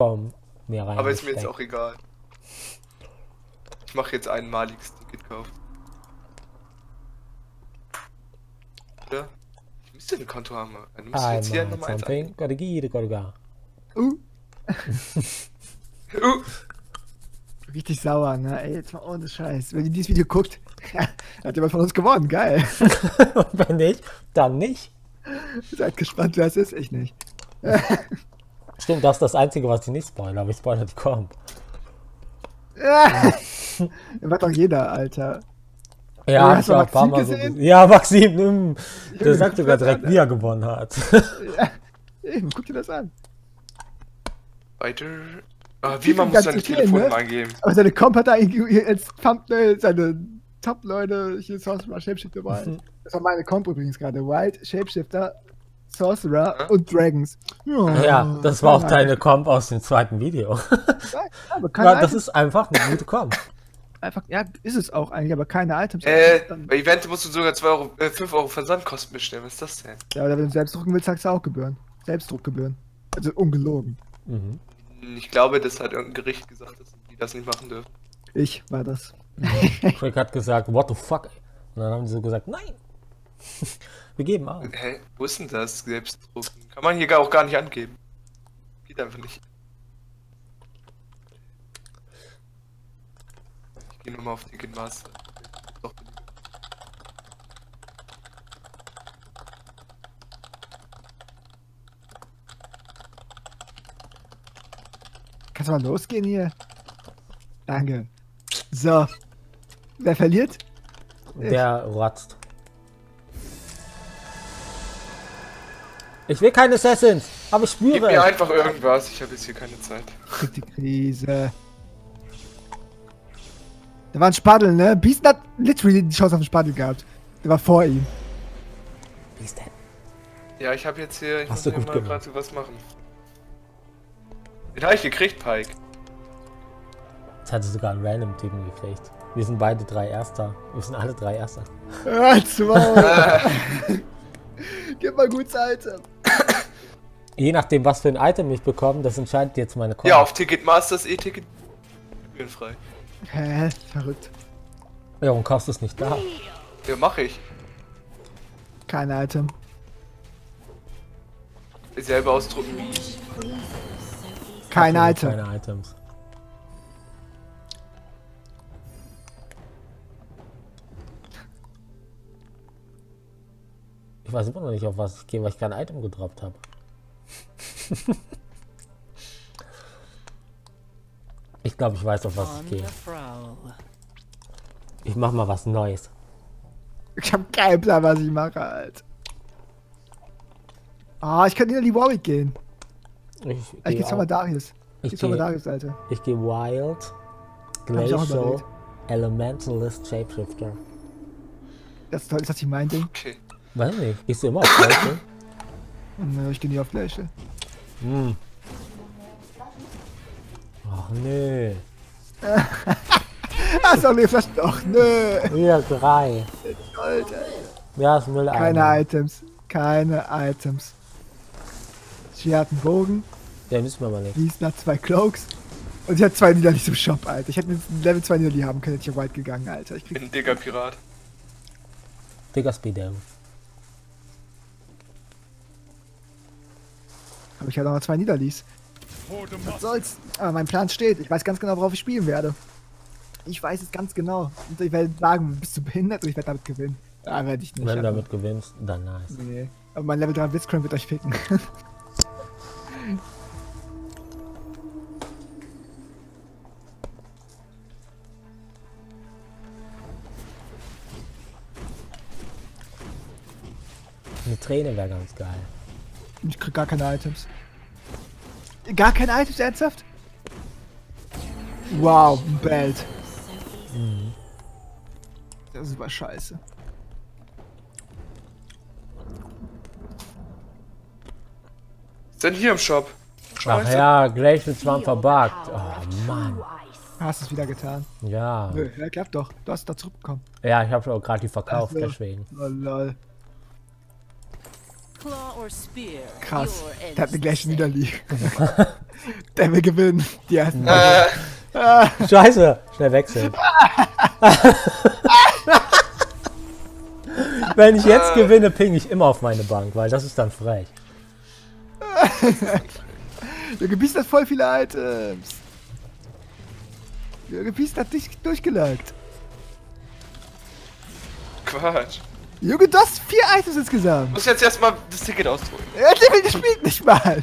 Baum mehr rein. Aber ist mir jetzt auch egal. Ich mache jetzt einmaliges Ticketkauf. Oder? Ich müsste ein Konto haben. Du musst jetzt hier nochmal eins angeben. Richtig sauer, ne? Ey, jetzt mal ohne Scheiß. Wenn ihr dieses Video guckt, hat jemand von uns gewonnen. Geil. Und wenn nicht, dann nicht. Seid gespannt, wer es ist. Ich nicht. Stimmt, das ist das Einzige, was ich nicht spoilere, aber ich spoilere die Komp. Macht doch jeder, Alter. Ja, hast du ein paar Mal gesehen? So, ja, Maxim, der sagt sogar direkt, wie er gewonnen hat. Ja, eben, guck dir das an. Weiter. Wie man muss seine Telefonnummer angeben. Aber seine Komp hat da eigentlich als Thumbnail seine Top-Leute. Hier Sorcerer, Shapeshifter, Wild. Das war meine Komp übrigens gerade. Wild, Shapeshifter, Sorcerer und Dragons. Ja, ja, das war auch deine Komp aus dem zweiten Video. Ja, das ist einfach eine gute Komp. Einfach, ja, ist es auch eigentlich, aber keine Items. Bei Event musst du sogar 5 Euro Versandkosten bestellen. Was ist das denn? Ja, aber wenn du selbst drucken willst, sagst du auch Gebühren. Selbstdruckgebühren. Also ungelogen. Mhm. Ich glaube, das hat irgendein Gericht gesagt, dass die das nicht machen dürfen. Ich war das. Craig hat gesagt, what the fuck? Und dann haben die so gesagt, nein! Wir geben auf. Hä? Wo ist denn das? Selbstdrucken? Kann man hier auch gar nicht angeben. Geht einfach nicht. Ich gehe nochmal auf Ticketmaster. Kannst du mal losgehen hier? Danke. So. Wer verliert? Der rotzt. Ich will keine Assassins, aber ich spüre. Gib mir einfach irgendwas, ich habe jetzt hier keine Zeit. Krieg die Krise. Da war ein Spadel, ne? Beast hat literally die Chance auf den Spadel gehabt. Der war vor ihm. Beast hat. Ja, ich habe jetzt hier. Ich muss hier mal gerade was machen. Den habe ich gekriegt, Pike. Jetzt hatte sogar einen random Typen gekriegt. Wir sind beide 3 Erster. Wir sind alle 3 Erster. Gib mal gutes Item. Je nachdem, was für ein Item ich bekomme, das entscheidet jetzt meine Komp. Ja, auf Ticketmasters E-Ticket. Gebührenfrei. Hä, verrückt. Ja, und kaufst es nicht da? Ja, mach ich. Kein Item. Selber ausdrucken wie ich. Kein Item. Keine Items. Ich weiß immer noch nicht, auf was ich gehe, weil ich kein Item gedroppt habe. Ich glaube, ich weiß, auf was ich gehe. Ich mache mal was Neues. Ich habe keinen Plan, was ich mache, Alter. Ah, ich könnte in die Warwick gehen. Ich gehe zweimal Darius. Ich gehe zweimal Darius, Alter. Ich gehe Wild, Glacial, Elementalist, Shapeshifter. Das ist das, was ich meinte. Okay. Weiß nicht, gehst du immer auf Glacial? Ne, ich gehe nie auf Glacial. Hm. Ach nee. Hast du auch eine Flasche? Ach nö. Wieder 3. Alter. Ja, ist Müll. Keine Items. Keine Items. Sie hat einen Bogen. Ja, müssen wir aber nicht. Lies nach 2 Cloaks. Und sie hat 2 Niederlis im Shop, Alter. Ich hätte jetzt Level 2 Niederli haben können, hätte ich ja weit gegangen, Alter. Ich bin ein dicker Pirat. Dicker Speeddown. Aber ich habe noch mal 2 Niederlis. Was soll's? Aber mein Plan steht. Ich weiß ganz genau, worauf ich spielen werde. Ich weiß es ganz genau. Und ich werde sagen, bist du behindert? Und ich werde damit gewinnen. Ah, werde ich nicht. Wenn du damit gewinnst, dann nice. Nee. Aber mein Level 3 Witzcram wird euch ficken. Eine Träne wäre ganz geil. Ich krieg gar keine Items. Gar keine Items, ernsthaft? Wow, ein Belt. Mhm. Das war scheiße. Sind hier im Shop. Ach ja, Glacial Swamp verbuggt. Oh Mann. Hast du es wieder getan? Ja. Nö, ja, klappt doch. Du hast da zurückbekommen. Ja, ich habe auch gerade die verkauft, deswegen. Oh lol. Krass, der hat den gleichen Niederliegen. Der will gewinnen. Die ersten. Scheiße, schnell wechseln. Wenn ich jetzt gewinne, ping ich immer auf meine Bank, weil das ist dann frech. Du gebiestert voll viele Items. Du gebiestert dich durchgelagert. Quatsch. Junge, du hast 4 Items insgesamt. Du musst jetzt erstmal das Ticket ausdrucken. Ja, der spielt nicht mal.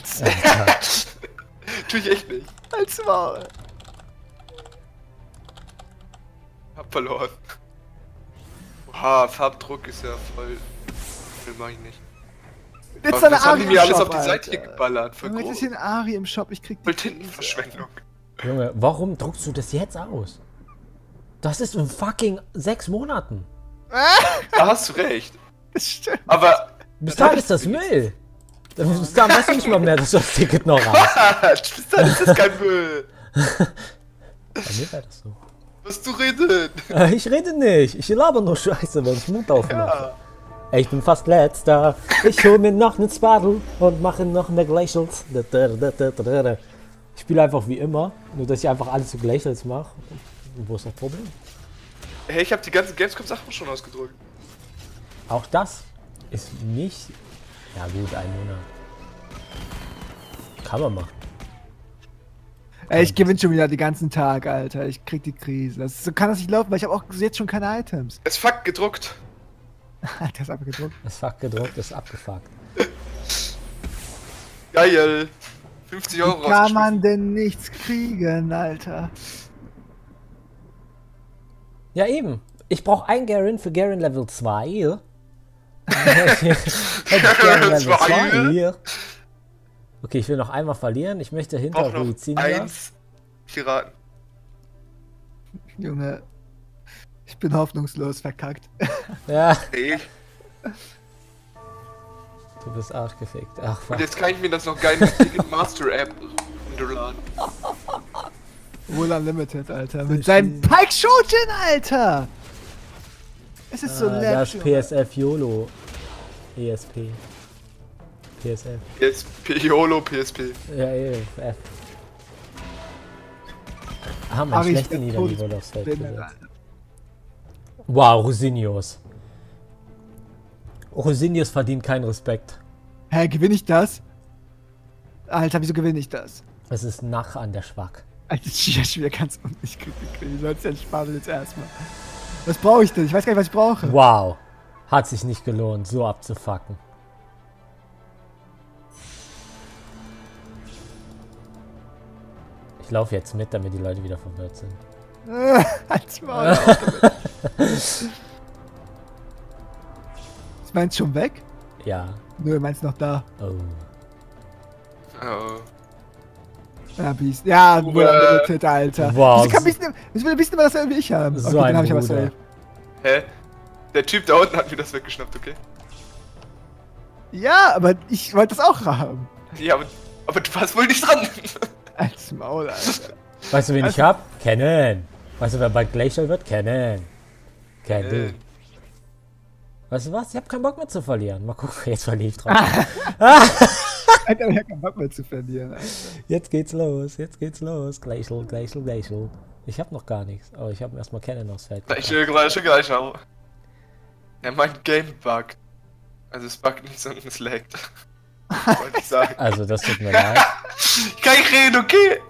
Tu ich echt nicht. Als Maul. Hab verloren. Oha, Farbdruck ist ja voll. Den mach ich nicht. Jetzt eine Ari im Shop, alles auf die Seite hier geballert. Jetzt ist hier ein Ari im Shop, ich krieg die Tintenverschwendung. Junge, warum druckst du das jetzt aus? Das ist in fucking 6 Monaten. Da hast du recht. Das stimmt. Aber bis dahin ist das Müll. Bis dahin weißt du nicht mal mehr, dass du das Ticket noch hast. Bis dahin ist das kein Müll. Bei mir wäre das so. Was du redest. Ich rede nicht. Ich laber nur Scheiße, wenn ich Mut aufmache. Ja. Ich bin fast letzter. Ich hol mir noch einen Spartel und mache noch mehr Glacials. Ich spiele einfach wie immer. Nur, dass ich einfach alles zu Glacials mache. Wo ist das Problem? Hey, ich habe die ganzen Gamescom-Sachen schon ausgedrückt. Auch das ist nicht... Ja gut, 1 Monat. Kann man machen. Ey, ich gewinne schon wieder den ganzen Tag, Alter. Ich krieg die Krise. Das ist, so kann das nicht laufen, weil ich habe auch jetzt schon keine Items. Es fuck gedruckt. Alter, ist abgedruckt. Es fuck gedruckt, ist abgefuckt. Geil. 50 Euro rausgeschmissen. Kann man denn nichts kriegen, Alter? Ja, eben. Ich brauche ein Garen für Garen Level 2. Garen Level 2 hier. Okay, ich will noch einmal verlieren. Ich möchte hinter Ruizina. 1 Piraten. Junge. Ich bin hoffnungslos verkackt. Ja. Hey. Du bist arschgefickt. Ach, fuck. Und jetzt kann ich mir das noch geil mit Ticket Master App runterladen. Wohl Unlimited, Alter. Mit seinem Pike Shojin, Alter! Es ist so lächerlich. Das ist PSF YOLO. ESP. PSF. PSP, YOLO, PSP. Ja, ESF. Ah, man, schlechte Niederliebe aufs Feld gesetzt. Wow, Rosinius. Rosinius verdient keinen Respekt. Hä, gewinne ich das? Alter, wieso gewinne ich das? Es ist nach an der Schwack. Alter, ich hab schon wieder ganz undicht gekriegt. Ich soll's ja sparen jetzt erstmal. Was brauche ich denn? Ich weiß gar nicht, was ich brauche. Wow. Hat sich nicht gelohnt, so abzufacken. Ich laufe jetzt mit, damit die Leute wieder verwirrt sind. Halt's Maul auf damit. Ist meins schon weg? Ja. Nö, meins noch da. Oh. Oh. Ja, Beast. Ja, Unlimited, Alter. Wow. Ich kann Beast nehmen. Ich will Beast nehmen, das wie ich haben. So okay, den hab ich aber safe. Hä? Der Typ da unten hat mir das weggeschnappt, okay? Ja, aber ich wollte das auch haben. Ja, aber du warst wohl nicht dran. Als Maul, Alter. Weißt du, wen ich hab? Kennen. Weißt du, wer bald Glacial wird? Kennen. Kennen. Weißt du was? Ich hab keinen Bock mehr zu verlieren. Mal gucken, jetzt verliere ich drauf. Alter, ich hab keinen Bock mehr zu verlieren, Alter. Jetzt geht's los, jetzt geht's los. Glacial, Glacial, Glacial. Ich hab noch gar nichts, aber ich hab erstmal Cannon aufs Feld. Glacial. Ja, mein Game buggt. Also es buggt nicht, sondern es laggt. Wollte ich sagen. Also das tut mir leid. Ich kann nicht reden, okay?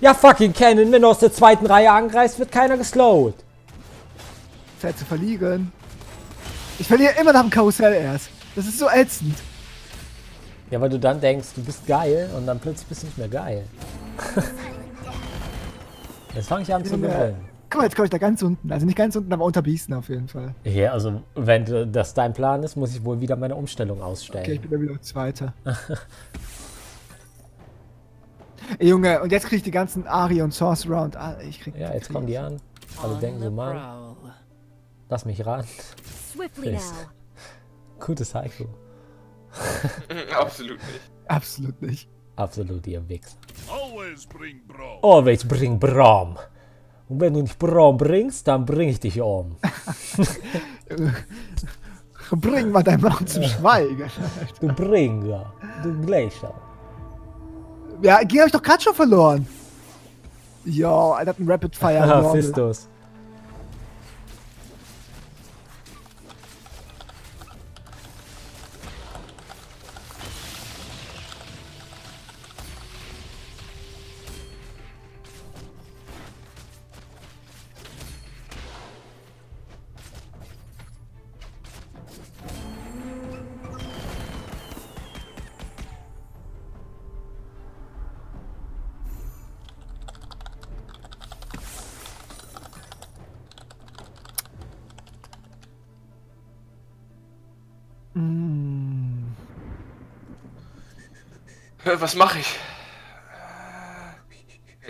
Ja, fucking Cannon, wenn du aus der 2. Reihe angreifst, wird keiner geslowt. Zeit zu verlieren. Ich verliere immer nach dem Karussell erst. Das ist so ätzend. Ja, weil du dann denkst, du bist geil und dann plötzlich bist du nicht mehr geil. Jetzt fange ich an zu gewinnen. Guck mal, jetzt komme ich da ganz unten. Also nicht ganz unten, aber unter Biesten auf jeden Fall. Ja, also wenn das dein Plan ist, muss ich wohl wieder meine Umstellung ausstellen. Okay, ich bin ja wieder 2. Ey, Junge, und jetzt krieg ich die ganzen Ari und Source Round. Ich krieg ja, jetzt kommen die an. Alle denken so, Mann. Lass mich ran. Gutes Haiku. Absolut nicht. Absolut nicht. Absolut, ihr Wichser. Always bring Brom. Und wenn du nicht Brom bringst, dann bring ich dich um. Bring mal dein Brom zum Schweigen. Du Bringer. Du Glacier. Ja, hier habe ich doch gerade schon verloren. Jo, Alter, hat ein Rapid Fire. Ah, Fistus. Was mache ich?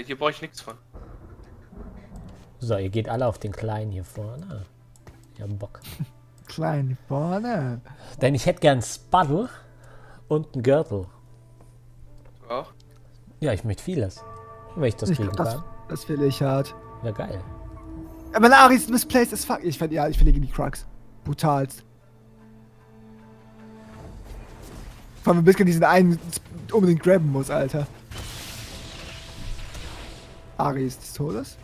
Hier brauche ich nichts von. So, ihr geht alle auf den Kleinen hier vorne. Ich hab Bock. Klein hier vorne. Denn ich hätte gern Spuddle und einen Gürtel. Du auch? Ja, ich möchte vieles. Wenn ich das kriegen kann. Das will ich hart. Ja, geil. Aber Lari ist misplaced as fuck. Ich verlege die Crux. Brutalst. Vor allem ein bisschen diesen einen unbedingt grabben muss, Alter. Ari ist des Todes.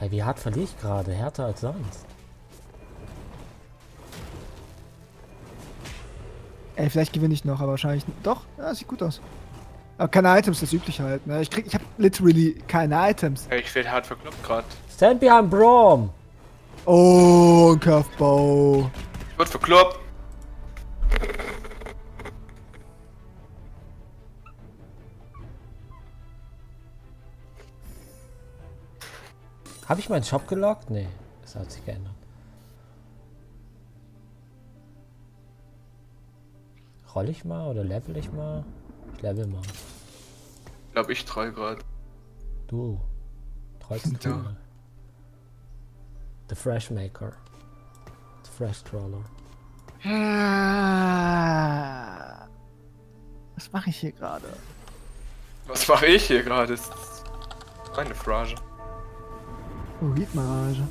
Hey, wie hart verliere ich gerade? Härter als sonst. Ey, vielleicht gewinne ich noch, aber wahrscheinlich... Doch, ja, sieht gut aus. Aber keine Items, das übliche halt. Ne? Ich hab literally keine Items. Ich werde hart verkloppt gerade. Stand behind Brom! Oh, ein Curveball. Ich wurde verkloppt. Habe ich meinen Shop gelockt? Nee, das hat sich geändert. Roll ich mal oder level ich mal? Ich level mal. Ich glaube, ich troll gerade. Du. Trollst du? The Fresh Maker. The Fresh Troller. Was mache ich hier gerade? Was mache ich hier gerade? Das ist meine Frage. Oh, Riedmarage.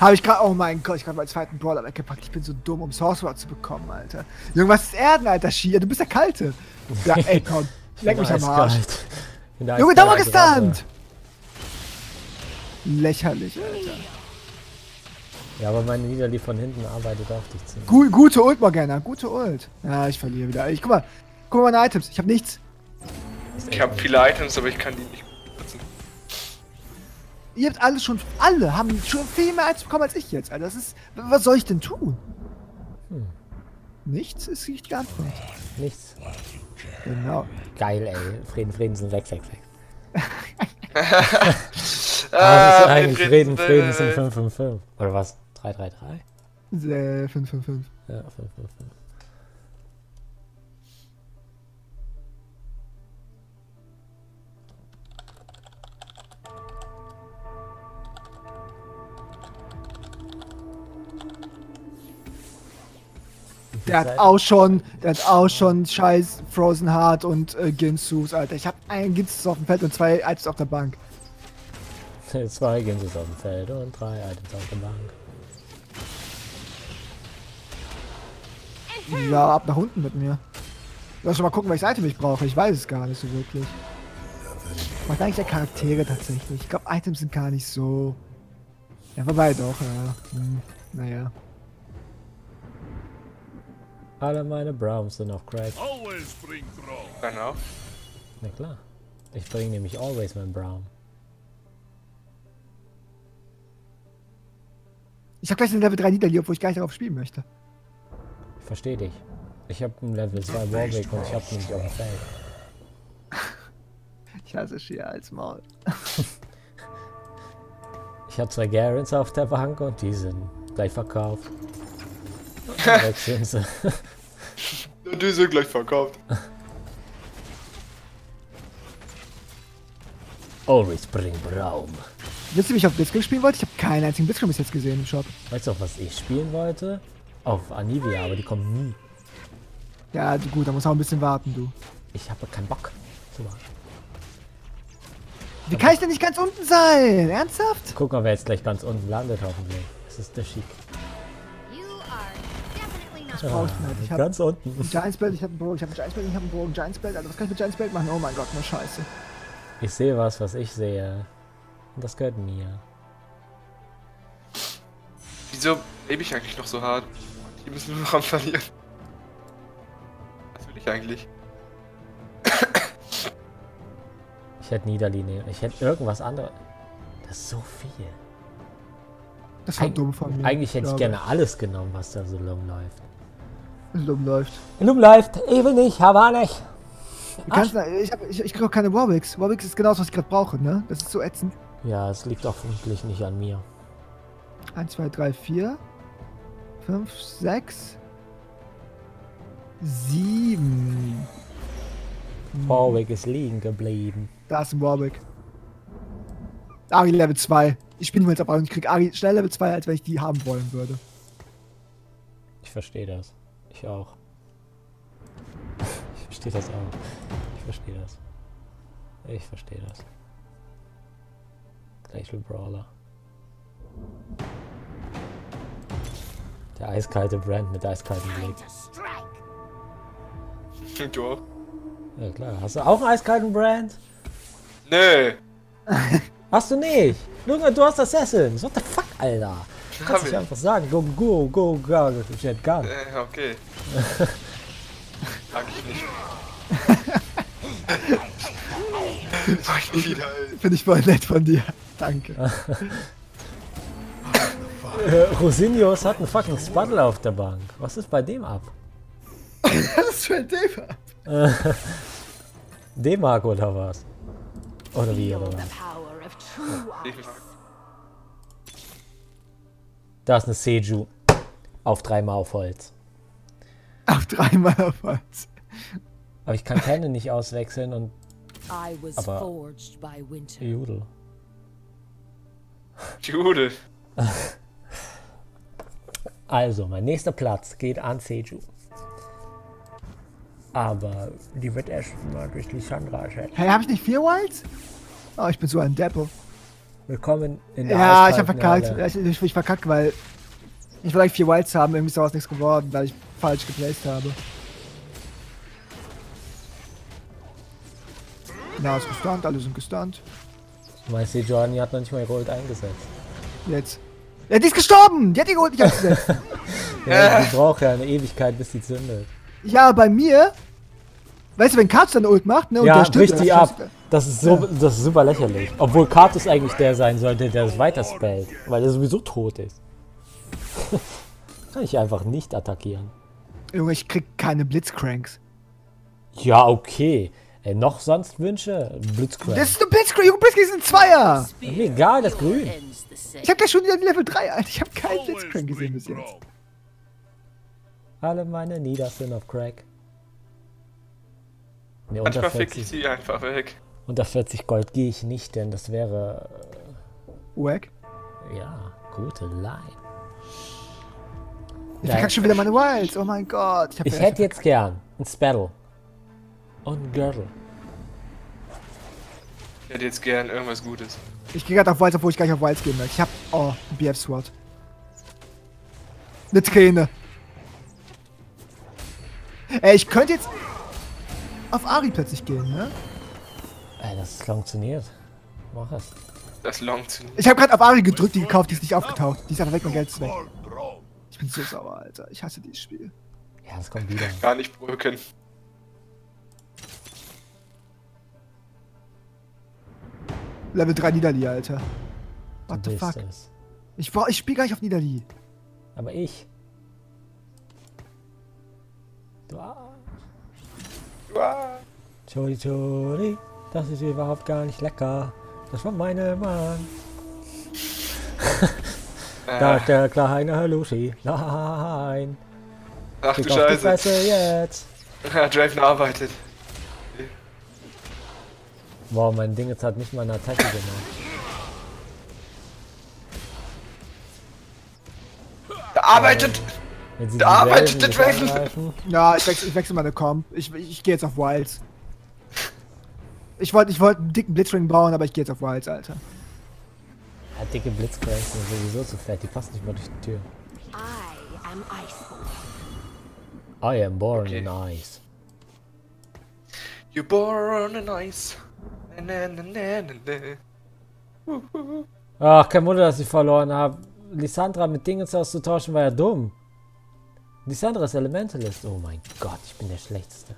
Habe ich gerade, oh mein Gott, ich habe meinen zweiten Brawler weggepackt. Ich bin so dumm, um Sorcerer zu bekommen, Alter. Junge, was ist Erden, Alter, Schier? Du bist der Kalte. Ja, ey, komm, leck mich am Arsch. Junge, Dauer gestunt! Lächerlich, Alter. Ja, aber meine Niederli von hinten arbeitet auf dich zu. Gute Ult, Morgana, gute Ult. Ja, ich verliere wieder. Guck mal meine Items, ich habe nichts. Ich habe viele Items, aber ich kann die nicht. Ihr habt alle schon, alle haben schon viel mehr Items bekommen als ich jetzt, Alter. Das ist, was soll ich denn tun? Nichts ist nicht die Antwort. Nichts. Genau. Geil, ey. Frieden sind 666. Frieden sind 555. Oder was? 333? 555. Ja, 555. Der hat auch schon scheiß Frozen Heart und Ginsus, Alter. Ich hab einen Ginsus auf dem Feld und 2 Items auf der Bank. 2 Ginsus auf dem Feld und 3 Items auf der Bank. Ja, ab nach unten mit mir. Du musst schon mal gucken, welches Item ich brauche. Ich weiß es gar nicht so wirklich. Was eigentlich der Charaktere tatsächlich? Ich glaube, Items sind gar nicht so... Ja, vorbei doch, ja. Naja. Alle meine Browns sind auf Crack. Genau. Na klar. Ich bringe nämlich always meinen Brown. Ich habe gleich einen Level 3 Niederli, obwohl ich gar nicht darauf spielen möchte. Ich verstehe dich. Ich habe einen Level 2 Warwick und ich habe nicht auf dem Feld. Ich hasse Schier als Maul. Ich habe 2 Garants auf der Bank und die sind gleich verkauft. Die sind gleich verkauft. Always bring Braum. Wisst ihr, wie ich auf Blitzkrieg spielen wollte? Ich habe keinen einzigen Blitzkrieg bis jetzt gesehen im Shop. Weißt du auch, was ich spielen wollte? Auf Anivia, aber die kommen nie. Ja, gut, da muss auch ein bisschen warten, du. Ich habe keinen Bock. Super. Wie kann ich denn nicht ganz unten sein? Ernsthaft? Guck mal, wer jetzt gleich ganz unten landet, hoffentlich. Das ist der Schick. Das brauche ich nicht. Ich hab ganz unten. Ein Giants Belt, ich habe ein Bro, ich habe ein Giants Belt, ich habe ein Bro, ein Giants Belt. Alter, was kann ich mit Giants Belt machen? Oh mein Gott, nur Scheiße. Ich sehe was, was ich sehe. Und das gehört mir. Wieso lebe ich eigentlich noch so hart? Die müssen nur noch am Verlieren. Was will ich eigentlich? Ich hätte Niederlinie. Ich hätte irgendwas anderes. Das ist so viel. Das war dumm von mir. Eigentlich hätte ich gerne alles genommen, was da so rumläuft. Rumläuft. Rumläuft. Ich will nicht, aber nicht. Ich kriege auch keine Warwigs. Warwigs ist genau das, was ich gerade brauche, ne? Das ist so ätzend. Ja, es liegt auch vermutlich nicht an mir. 1, 2, 3, 4, 5, 6, 7. Warwick ist liegen geblieben. Da ist ein Warwick. Ari Level 2. Ich bin mir jetzt aber und ich krieg Ari schnell Level 2, als wenn ich die haben wollen würde. Ich verstehe das. Ich auch. Ich verstehe das auch. Ich verstehe das. Ich verstehe das. Glacial Brawler. Der eiskalte Brand mit eiskaltem Blick. Du auch? Ja klar. Hast du auch einen eiskalten Brand? Nö. Hast du nicht? Du hast Assassins. What the fuck, Alter? Du kannst nicht einfach sagen. Go, go, go, go. Jet Gun. Okay. Sag ich nicht. Sag ich nicht wieder, ey. Finde ich voll nett von dir. Danke. Rosinius hat einen fucking Spuddle auf der Bank. Was ist bei dem ab? Was fällt dem ab? D-Mark oder was? Oder wie oder was? Da ist eine Seju. Auf 3-mal auf Holz. Auf 3-mal auf Holz. Aber ich kann keine nicht auswechseln und... Aber... Judel. Judel. Also, mein nächster Platz geht an Seju. Aber die wird erstmal durch Lissandra erschätzt. Hey, hab ich nicht 4 Wilds? Oh, ich bin so ein Deppel. Willkommen in der Ja, ich hab verkackt. Ich bin verkackt, weil ich vielleicht 4 Wilds haben, irgendwie ist daraus nichts geworden, weil ich falsch geplaced habe. Na, ist gestunt, alle sind gestunt. Meinst du, Jordan hat noch nicht mal Gold eingesetzt? Jetzt. Ja, die ist gestorben! Die hat die geholt, nicht eingesetzt. Ja, die braucht ja eine Ewigkeit, bis die zündet. Ja, bei mir. Weißt du, wenn Kartus dann Ult macht, ne? Und ja, bricht die ab. Das ist, so, ja. Das ist super lächerlich. Obwohl Kartus eigentlich der sein sollte, der es weiterspellt. Weil er sowieso tot ist. Kann ich einfach nicht attackieren. Junge, ich krieg keine Blitzcranks. Ja, okay. Ey, noch sonst Wünsche? Blitzcrank. Das ist eine Blitzcrank, Junge, Blitzcrank ist ein Zweier! Mir egal, das Grün. Ich hab ja schon wieder Level 3, Alter. Ich hab keinen Blitzcrank gesehen bis jetzt. Alle meine Nieder sind auf Crack. Nee, manchmal fick ich sie einfach weg. Unter 40 Gold gehe ich nicht, denn das wäre... Wack? Ja, gute Line. Ich verkack schon wieder meine Wilds, oh mein Gott. Ich hätte jetzt gern ein Sparrow. Und ein Gürtel. Ich hätte jetzt gern irgendwas Gutes. Ich gehe gerade auf Wilds, obwohl ich gar nicht auf Wilds gehen will. Ich hab... Oh, ein BF-Sword. Eine Träne. Ey, ich könnte jetzt... auf Ari plötzlich gehen, ne? Ey, das ist langzuniert. Mach es. Das langzuniert. Ich habe gerade auf Ari gedrückt, die gekauft, die ist nicht aufgetaucht. Die ist einfach weg, mein Geld ist weg. Ich bin so sauer, Alter. Ich hasse dieses Spiel. Ja, das kommt wieder. Gar nicht brücken. Level 3 Nidalee, Alter. What the fuck? Ich spiel gar nicht auf Nidalee. Aber ich. Du Chori Chori, das ist überhaupt gar nicht lecker. Das war meine Mann. Da ist der kleine Halushi. Nein. Ach du Scheiße. Jetzt. Ja, Draven arbeitet. Wow, mein Ding jetzt hat nicht mal eine Attacke gemacht. Er arbeitet! Wenn sie da arbeitet der Draven! Ja, ich wechsle meine Comp. Ich gehe jetzt auf Wilds. Ich wollte einen dicken Blitzring bauen, aber ich gehe jetzt auf Wilds, Alter. Ja, dicke Blitzcranks sind sowieso zu fett, die passen nicht mal durch die Tür. I am born in ice. You're born in ice. Na, na, na, na, na. Ach, kein Wunder, dass ich verloren habe. Lissandra mit Dingens auszutauschen war ja dumm. Lissandra ist Elementalist. Oh mein Gott, ich bin der Schlechteste.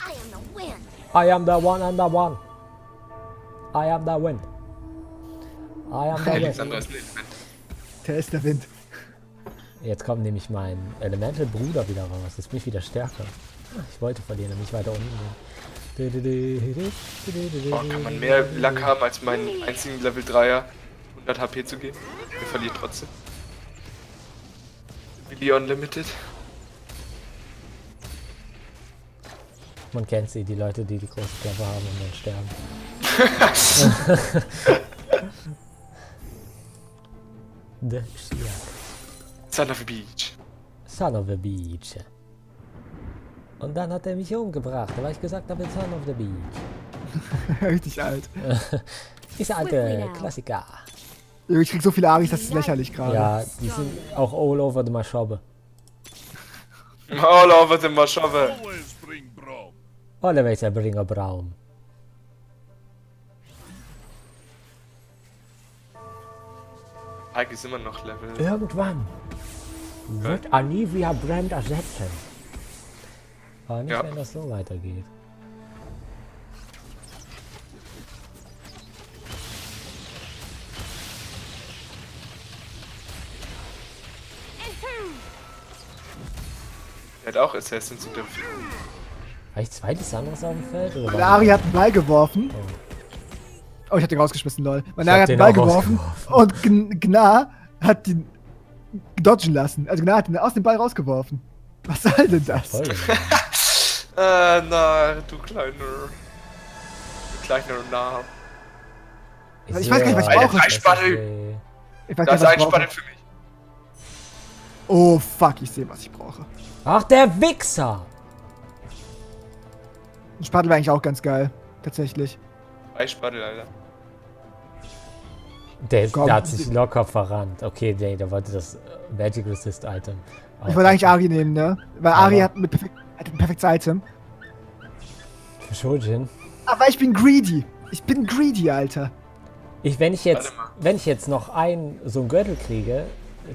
I am the wind. I am the one and the one. I am the wind. I am the wind. Lissandra ist ein Element. Der ist der Wind. Jetzt kommt nämlich mein Elemental-Bruder wieder raus. Jetzt bin ich wieder stärker. Ich wollte verlieren, nämlich weiter unten. Boah, kann man mehr Lack haben als meinen einzigen Level 3er 100 HP zu geben? Wir verlieren trotzdem. Billion Limited. Man kennt sie, die Leute, die große Klappe haben und dann sterben. The Son of a Beach. Son of a Beach. Und dann hat er mich umgebracht, weil ich gesagt habe, Son of the Beach. Richtig alt. Dieser alte Klassiker. Ich krieg so viele Aris, das ist lächerlich gerade. Ja, die sind auch all over the Maschobe. All over the Maschobe. Always bring a Braum. Pike ist immer noch Level. Irgendwann wird Anivia Brand ersetzen. Aber nicht, wenn das so weitergeht. Er hat auch Assassin zu dürfen. Habe ich zwei Lissandras auf dem Feld? Oder meine Ari hat einen Ball geworfen. Oh, ich hab den rausgeschmissen, lol. Meine Ari hat den Ball geworfen und Gnar hat ihn dodgen lassen. Also Gnar hat ihn aus dem Ball rausgeworfen. Was soll denn das? Na, du kleiner Narr. Ich weiß gar nicht, was ich brauche. Das ist ein Spattel für mich. Oh fuck, ich sehe, was ich brauche. Ach, der Wichser! Ein Spattel wäre eigentlich auch ganz geil. Tatsächlich. Ein Spattel, Alter. Der hat sich locker verrannt. Okay, der wollte das Magic Resist Item. Ich wollte eigentlich Ari nehmen, ne? Weil Ari hat ein perfektes Item. Shojin. Aber ich bin greedy. Ich bin greedy, Alter. Wenn ich jetzt noch so einen Gürtel kriege,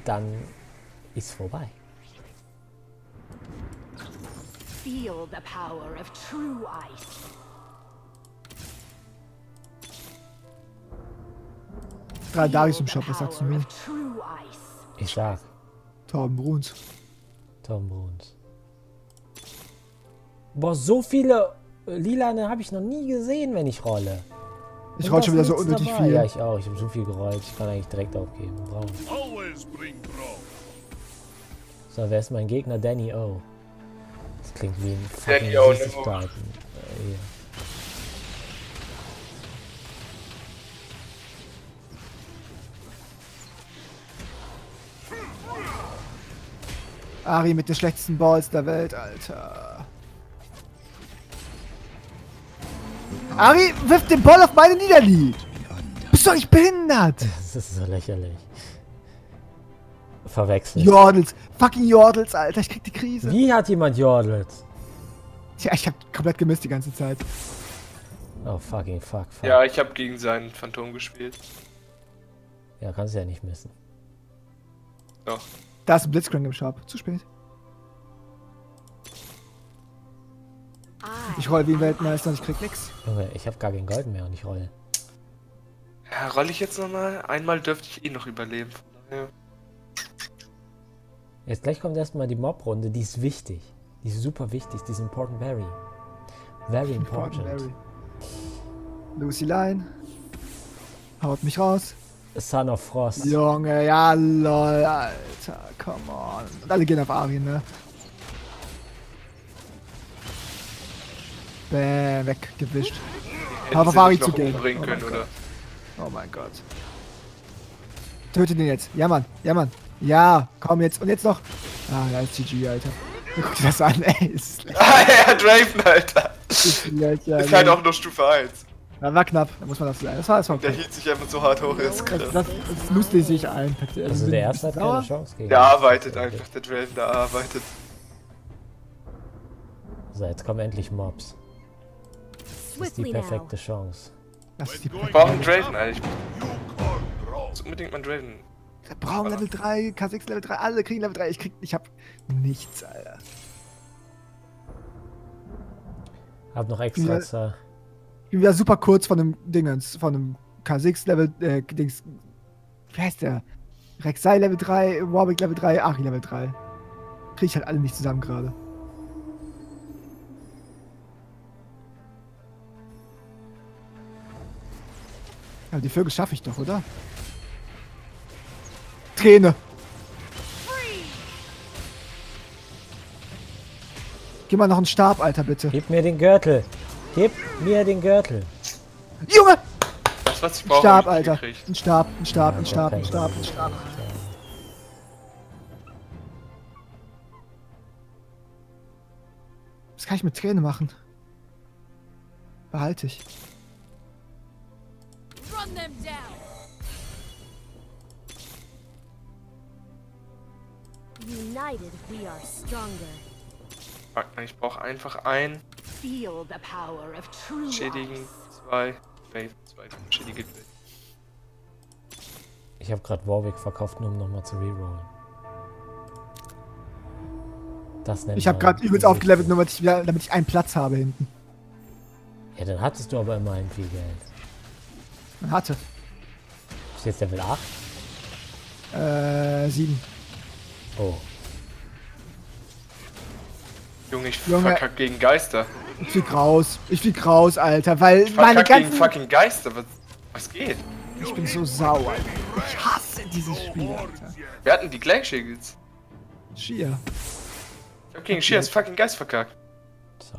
dann ist vorbei. Feel the power of true ice. Drei Daris im Shop, was sagst du mir? Ich sag. Torben Bruns. Boah, so viele Lilane habe ich noch nie gesehen, wenn ich rolle. Ich roll schon wieder so unnötig viel. Ja, ich auch. Ich habe so viel gerollt. Ich kann eigentlich direkt aufgeben. So, wer ist mein Gegner? Danny O. Das klingt wie ein fucking Süßigkeiten. Ari mit den schlechtesten Balls der Welt, Alter. Ari wirft den Ball auf meine Niederlied. Bist doch nicht behindert. Das ist so lächerlich. Verwechselt. Jordels. Fucking Jordels, Alter. Ich krieg die Krise. Wie hat jemand jordelt? Tja, ich hab komplett gemisst die ganze Zeit. Oh, fucking fuck. Ja, ich hab gegen seinen Phantom gespielt. Ja, kannst du ja nicht missen. Doch. Da ist ein Blitzcrank im Shop. Zu spät. Ich roll wie ein Weltmeister und ich krieg nix. Junge, ich hab gar kein Gold mehr und ich roll. Ja, roll ich jetzt nochmal? Einmal dürfte ich ihn noch überleben. Ja. Jetzt gleich kommt erstmal die Mob-Runde. Die ist wichtig. Die ist super wichtig. Die ist important very. Very important. Lucy Line. Haut mich raus. Son of Frost. Junge, ja lol, Alter, come on. Und alle gehen auf Ari, ne? Bäh, weggewischt. Hab auf Ari zu gehen. Oh mein Gott. Töte den jetzt. Ja, Mann. Ja, Mann. Ja, komm jetzt. Und jetzt noch. Ah, da ist GG, Alter. Guck dir das an, ey. Ist ja, Draven, Alter. Ist halt auch nur Stufe 1. Ja, war knapp, da muss man das sagen. Das war okay. Der hielt sich einfach so hart hoch, ist krass. Das musste ich sich ein. Also der erste hat keine Chance gegen. Der arbeitet einfach, der Draven, der arbeitet. So, jetzt kommen endlich Mobs. Das ist die perfekte Chance. Wir brauchen Draven eigentlich. So unbedingt mal Draven. Wir brauchen Level 3, K6 Level 3, alle kriegen Level 3. Ich hab nichts, Alter. Hab noch extra Zahl. Ich bin wieder super kurz von dem Dingens, von dem K6 Level, Dings. Wie heißt der? Rek'Sai Level 3, Warwick Level 3, Ahri Level 3. Krieg ich halt alle nicht zusammen gerade. Aber die Vögel schaffe ich doch, oder? Träne! Gib mal noch einen Stab, Alter, bitte. Gib mir den Gürtel! Gib mir den Gürtel. Junge! Das, was ich brauche, Stab, Alter. Ein Stab, ein Stab, ein Stab, ein Stab, ein Stab. Das kann ich mit Tränen machen. Behalte ich. United we are stronger. Ich brauche einfach ein. Schädigen, zwei, Faith, zwei, schädigen. Ich habe gerade Warwick verkauft, nur um nochmal zu rerollen. Das nennt ich habe gerade übelst aufgelevelt, nur damit ich einen Platz habe hinten. Ja, dann hattest du aber immerhin viel Geld. Man hatte. Bist du jetzt Level 8? 7. Oh. Junge, ich verkack gegen Geister. Ich flieg raus, Alter, weil ich meine ganzen... gegen fucking Geister, was geht? Ich bin so sauer, Alter. Ich hasse dieses Spiel, Alter. Wir hatten die gleichen Schiegels. Schier. Ich hab gegen Schiers fucking Geist verkackt.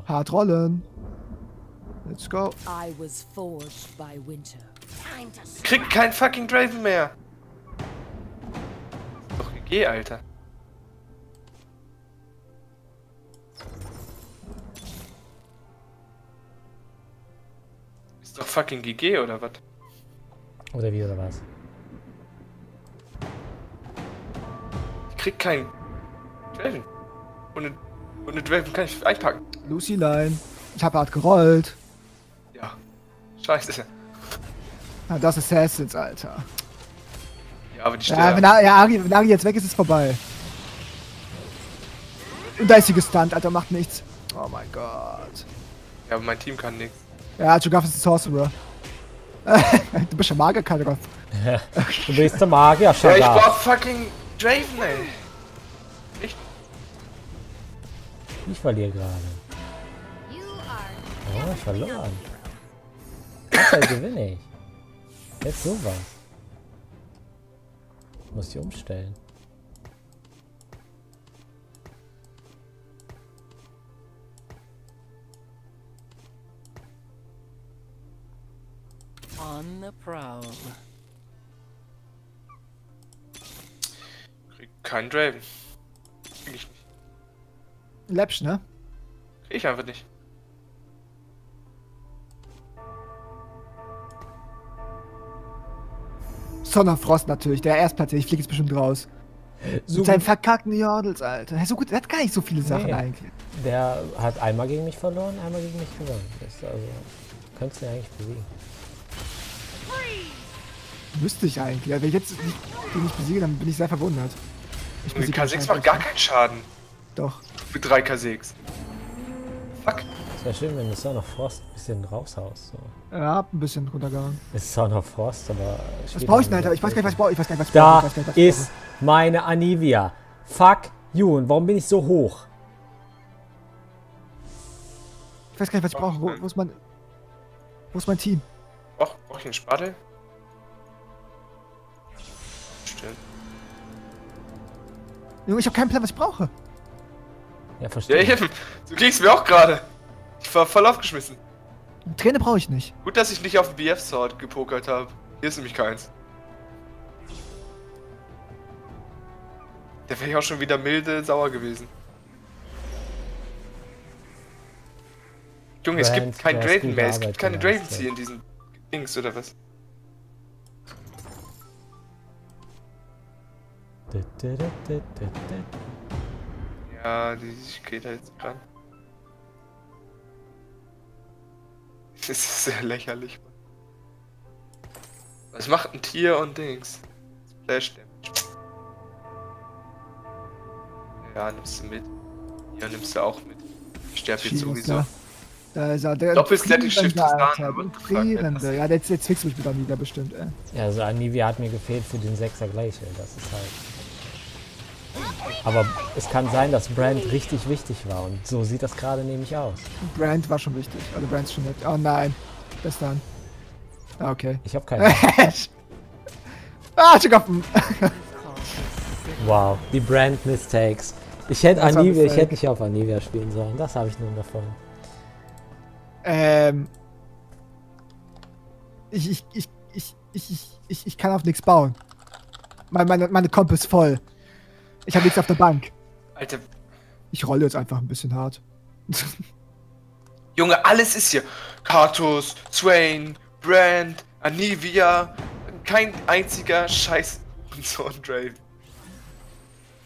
Hart rollen. Let's go. Ich krieg keinen fucking Draven mehr. Doch, geh, Alter. Ist doch fucking GG oder was? Oder wie oder was? Ich krieg keinen Draven. Ohne Draven kann ich einpacken. Lucy Line. Ich hab hart gerollt. Ja. Scheiße. Na, das ist Assassins, Alter. Ja, aber die Stelle. Ja, wenn Ari jetzt weg ist, ist es vorbei. Und da ist sie gestunt, Alter, macht nichts. Oh mein Gott. Ja, aber mein Team kann nichts. Ja, Jogaf ist ein Sorcerer. Du bist ja Magier, kein Jogaf. Du bist der Magier, Jogaf. Ja, ich brauch fucking Draven, ey. Ich verliere gerade. Oh, ich verloren. Jetzt gewinne ich. Jetzt sowas. Ich muss die umstellen. On the prowl. Krieg keinen Draven. Krieg ich nicht. Läppsch, ne? Krieg ich einfach nicht. Sonderfrost natürlich, der Erstplatzierte. Ich fliege jetzt bestimmt raus. So mit seinen verkackten Jordels, Alter. So gut, der hat gar nicht so viele Sachen eigentlich. Der hat einmal gegen mich verloren, einmal gegen mich gewonnen. Also, könntest du ihn eigentlich besiegen. Müsste ich eigentlich, aber wenn ich jetzt den nicht besiege, dann bin ich sehr verwundert. Mit K6 macht gar keinen Schaden. Doch. Für 3 K6. Fuck. Es wäre schön, wenn du Sound of Frost ein bisschen raushaust. So. Ja, hab ein bisschen runtergegangen. Es ist Sound of Frost, aber... Was brauche ich denn, Alter? Ich weiß gar nicht, was ich brauche. Ich weiß gar nicht, was ich brauche. Da ist meine Anivia. Fuck you. Und warum bin ich so hoch? Ich weiß gar nicht, was ich brauche. Wo ist mein Team? Brauch ich einen Spatel? Junge, ich hab keinen Plan, was ich brauche. Ja, verstehe. Ja, eben. Du kriegst mir auch gerade. Ich war voll aufgeschmissen. Träne brauche ich nicht. Gut, dass ich nicht auf den BF-Sword gepokert habe. Hier ist nämlich keins. Der wäre ja auch schon wieder milde sauer gewesen. Junge, es gibt keinen Draven mehr. Es gibt keine Dravens hier in diesen Dings, oder was? Ja, die geht halt ran. Das ist sehr lächerlich. Was macht ein Tier und Dings? Splash Damage. Ja, nimmst du mit. Ja, nimmst du auch mit. Ich sterbe jetzt sowieso. Da ist er, der Doppel-Static-Shift ist da. Ja, jetzt fixt mich wieder nieder, bestimmt, ey. Ja, so Anivia hat mir gefehlt für den 6er gleich, ey. Das ist halt... Aber es kann sein, dass Brand richtig wichtig war und so sieht das gerade nämlich aus. Brand war schon wichtig, also Brand ist schon nett. Oh nein, bis dann. Ah, okay. Ich hab keine. Ah, ich hab ihn. Wow, die Brand-Mistakes. Ich hätte nicht auf Anivia spielen sollen, das habe ich nun davon. Ich kann auf nichts bauen. Meine Komp ist voll. Ich habe nichts auf der Bank. Alter. Ich rolle jetzt einfach ein bisschen hart. Junge, alles ist hier. Karthus, Swain, Brand, Anivia. Kein einziger Scheiß und so ein Draven.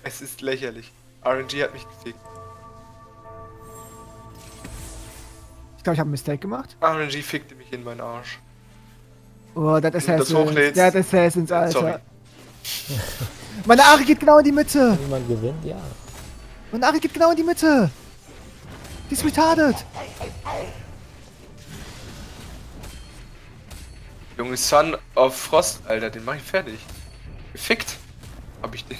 Es ist lächerlich. RNG hat mich gefickt. Ich glaube, ich habe einen Mistake gemacht. RNG fickte mich in meinen Arsch. Oh, das ist Assassins. Das ist Assassins, Alter. Sorry. Meine Ari geht genau in die Mitte. Niemand gewinnt, ja. Meine Ari geht genau in die Mitte. Die ist retarded. Junge, Son of Frost, Alter, den mach ich fertig. Gefickt hab ich den.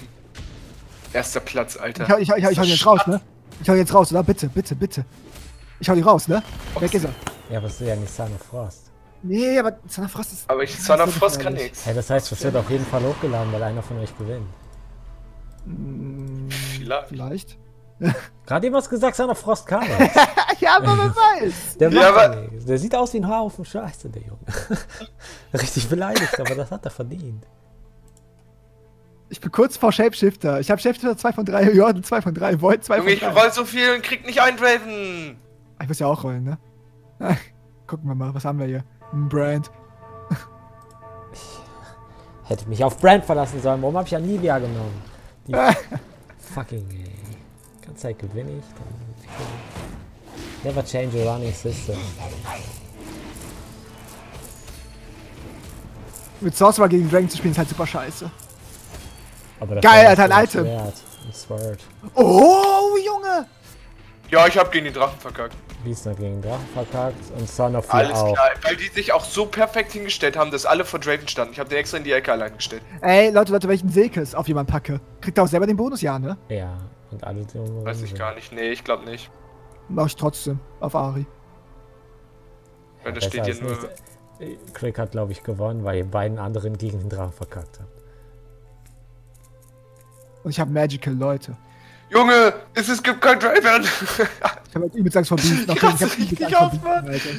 Erster Platz, Alter. Ich hau den jetzt raus, ne? Ich hau den jetzt raus, oder? Bitte, bitte, bitte. Ich hau die raus, ne? Och, weg ist er. Ja, aber es ist ja nicht Son of Frost. Nee, aber Son of Frost ist... Aber Son of Frost kann nichts. Hey, das heißt, es wird auf jeden Fall hochgeladen, weil einer von euch gewinnt. Vielleicht. Gerade eben hast du gesagt, Son of Frost kann nichts. Ja, aber wer weiß. Der sieht aus wie ein Haufen Scheiße, der Junge. Richtig beleidigt, aber das hat er verdient. Ich bin kurz vor Shapeshifter. Ich hab Shapeshifter 2 von 3, Jordan 2 von 3, Void 2 von 3. Junge, ich roll so viel und krieg nicht einen Draven. Ich muss ja auch rollen, ne? Gucken wir mal, was haben wir hier? Ein Brand. Ich hätte mich auf Brand verlassen sollen. Warum habe ich Anivia genommen? Die fucking, ey. Die ganze Zeit gewinne ich. Never change a running system. Mit Sorcerer gegen Dragon zu spielen ist halt super scheiße. Aber das geil, Alter, ein Item. Wert. Oh, Junge! Ja, ich hab gegen den Drachen verkackt. Wiesner gegen Drachen verkackt und Son of Frost auch. Alles klar, weil die sich auch so perfekt hingestellt haben, dass alle vor Draven standen. Ich hab den extra in die Ecke allein gestellt. Ey, Leute, wenn ich einen Silkes auf jemanden packe, kriegt er auch selber den Bonus, ja, ne? Ja, und alle den weiß ich gar nicht. Nee, ich glaub nicht. Mach ich trotzdem, auf Ahri. Weil ja, da steht hier nur... Craig hat, glaube ich, gewonnen, weil ihr beiden anderen gegen den Drachen verkackt habt. Und ich hab Magical, Leute. Junge, es gibt kein Draven! Ich hab halt übelst Angst vor Biesten.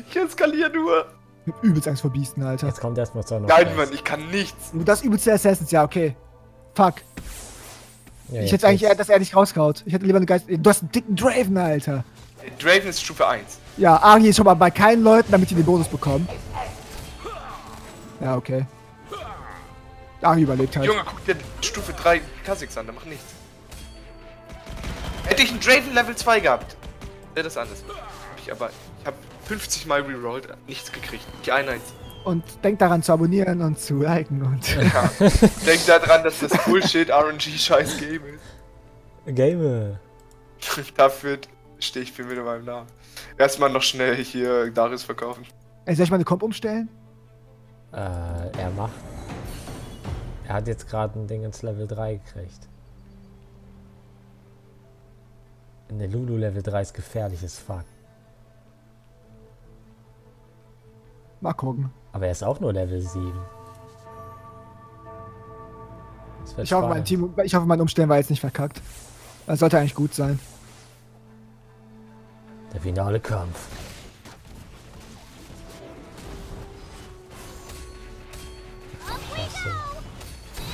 Ich eskaliere nur. Ich hab übelst Angst vor Biesten, Alter. Jetzt kommt erstmal Son of Frost. Nein, Mann, ich kann nichts. Und das übelste Assassins, ja, okay. Fuck. Ja, ich hätte eigentlich eher, dass er nicht rausgehaut. Ich hätte lieber eine Geist. Du hast einen dicken Draven, Alter. Draven ist Stufe 1. Ja, Ari ist schon mal bei keinen Leuten, damit die den Bonus bekommen. Ja, okay. Ari überlebt halt. Junge, guck dir Stufe 3 Kha'Zix an, der macht nichts. Hätte ich einen Draven Level 2 gehabt, wäre das anders. Ich hab 50 Mal rerollt, nichts gekriegt. Nicht ein Einziges. Und denkt daran zu abonnieren und zu liken und. Ja. Denkt daran, dass das Bullshit RNG-Scheiß Game ist. Game. Dafür stehe ich viel mit meinem Namen. Erstmal noch schnell hier Darius verkaufen. Ey, soll ich meine Comp umstellen? Er hat jetzt gerade ein Ding ins Level 3 gekriegt. Eine Lulu Level 3 ist gefährliches Fuck. Mal gucken. Aber er ist auch nur Level 7. Ich hoffe, mein Umstellen war jetzt nicht verkackt. Das sollte eigentlich gut sein. Der finale Kampf.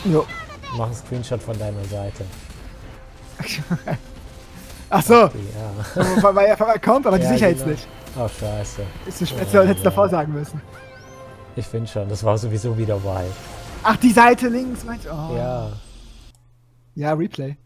Jo. Mach einen Screenshot von deiner Seite. Achso. Von meinem Account, aber ja, die Sicherheit genau. Nicht. Oh, scheiße. Ist so speziell, hätte es davor sagen müssen. Ich finde schon, das war sowieso wieder wild. Ach, die Seite links, meinst du? Oh. Ja. Ja, Replay.